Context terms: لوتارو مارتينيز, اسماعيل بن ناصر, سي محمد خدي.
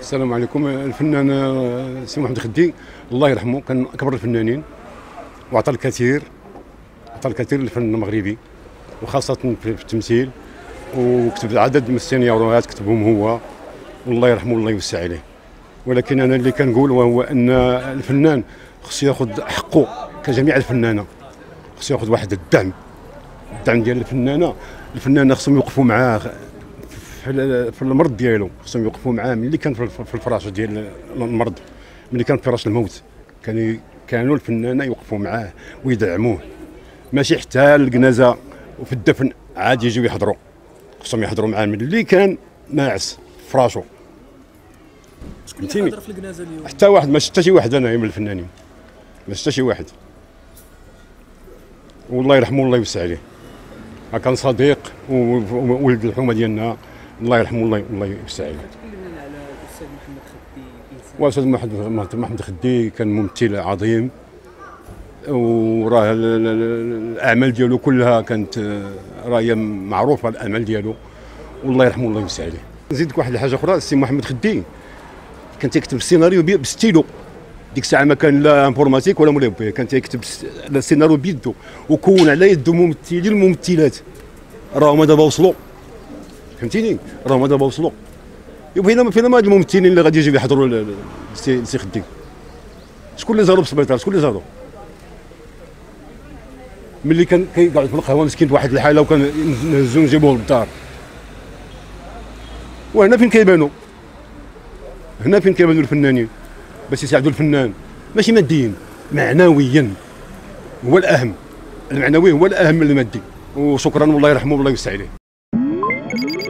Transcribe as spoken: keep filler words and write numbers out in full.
السلام عليكم. الفنان سي محمد خدي الله يرحمه كان اكبر الفنانين وعطى الكثير عطى الكثير للفن المغربي وخاصه في التمثيل، وكتب عدد من السيناريوهات كتبهم هو والله يرحمه الله يوسع عليه. ولكن انا اللي كنقول وهو ان الفنان خصو ياخذ حقه كجميع الفنانه، خصو ياخذ واحد الدعم الدعم ديال الفنانه. الفنانه خصهم يوقفوا معاه في المرض ديالو، خصهم يوقفوا معاه ملي كان في الفراش ديال المرض، ملي كان في فراش الموت كانوا كانوا الفنانه يوقفوا معاه ويدعموه، ماشي حتى الجنازه وفي الدفن عاد يجيو يحضروا، خصهم يحضروا معاه ملي كان ناعس في فراشو. شكون اللي حضر في الجنازه اليوم؟ حتى واحد، ما شفت حتى شي واحد انا من الفنانين، ما شفت حتى شي واحد والله يرحمه الله يوسع عليه. كان صديق وولد الحومه ديالنا الله يرحمه الله الله يوسع عليه. تكلمنا على الاستاذ محمد خدي. والاستاذ محمد محمد خدي كان ممثل عظيم، وراه الاعمال ديالو كلها كانت راهي معروفه الاعمال ديالو والله يرحمه الله يوسع عليه. نزيدك واحد الحاجه اخرى، السي محمد خدي كان تيكتب السيناريو بستيلو، ديك الساعه ما كان لا انفورماتيك ولا ملابيه، كان تيكتب السيناريو بيدو وكون على يد ممثلين الممثلات راهما دابا وصلوا، فهمتيني راهما دابا وصلوا. فينا فينا هاد الممثلين اللي غادي يجيو يحضروا السي خدي، شكون اللي زاروا بالسبيطار، شكون اللي زاروا ملي كان كيقعد في القهوه مسكين في واحد الحاله وكان نهزو نجيبوه للدار. وهنا فين كيبانوا، هنا فين كيبانوا الفنانين باش يساعدوا الفنان، ماشي ماديا معنويا، هو الاهم، المعنوي هو الاهم من المادي. وشكرا والله يرحمه والله يوسع عليه.